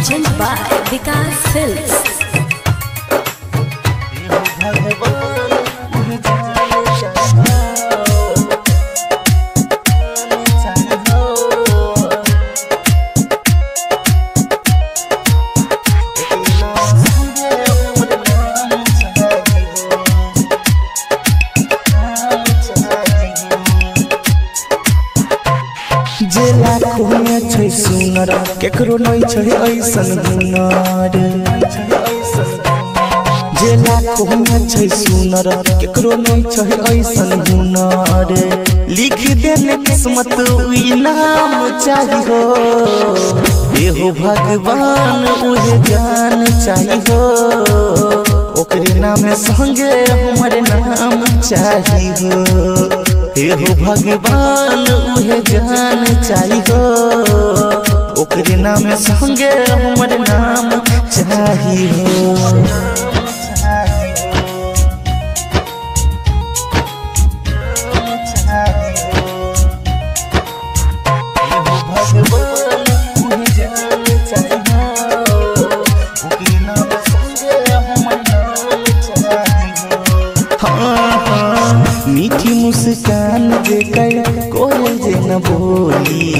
Presented by Vikas Films. सुनर केकरो नहीं छे ऐसन गुनर जे लाखो में छे सुनर केकरो नहीं छे ऐसन गुनर लिख देने किस्मत ई नाम चाही हो एहो भगवान उहे जान चाही हो ओकरे नाम संगे हमर नाम चाही हो एहो भगवान उहे जान चाही हो ओकरे नाम संगे हमर नाम चाही हो। मीठी मुस्कान देकर कोई जे न बोली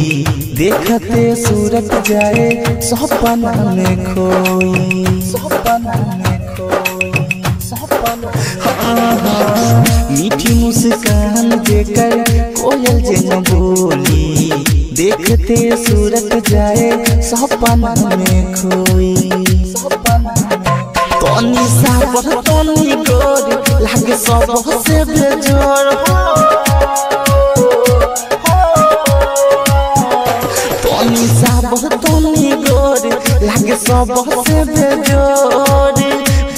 देखते सूरत जाए सपना में खोई मीठी मुस्कान देकर कोयल जे न बोली देखते सूरत जाए सपना में खोई तोनी सावर तोनी गोरी लागे सब से बेजोर तोनी सावर तोनी गोरी लागे सब से बेजोर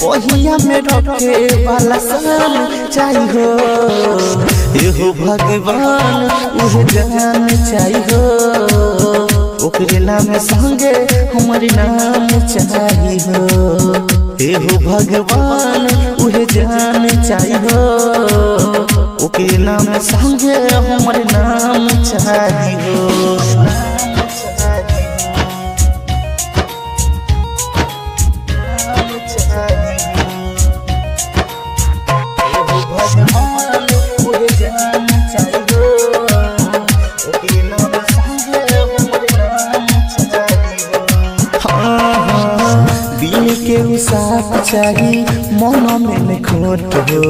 बहिया में रखे वाला सन चाही हो एहो भगवान उहे जान चाही हो ओकरे नाम संगे हमर नाम चाही हो एहो भगवान उहे जान चाही हो ओकरे नाम संगे हमर नाम चाही हो। साफ चाही मन में खोट हो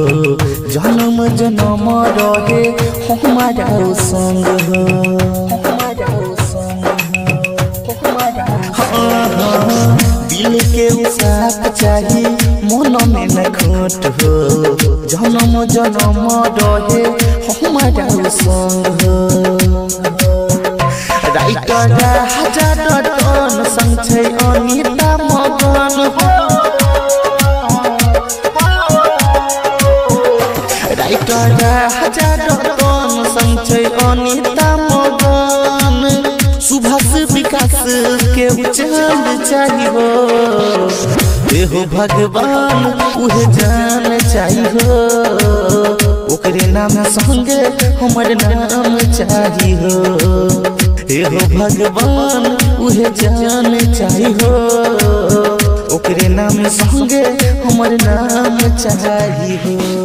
जन्म जन्म रहे हमारा संग हो दिल के साफ चाही मन में खोट हो जन्म जन्म रहे हमारा संग हो राइटर हजार टन संचय अनिता मगन हो के चांद चाही हो एहो भगवान उहे जान चाही हो ओकरे नाम संगे हमर नाम चाही हो एहो भगवान उहे जान चाही हो ओकरे नाम संगे हमर नाम चाही हो।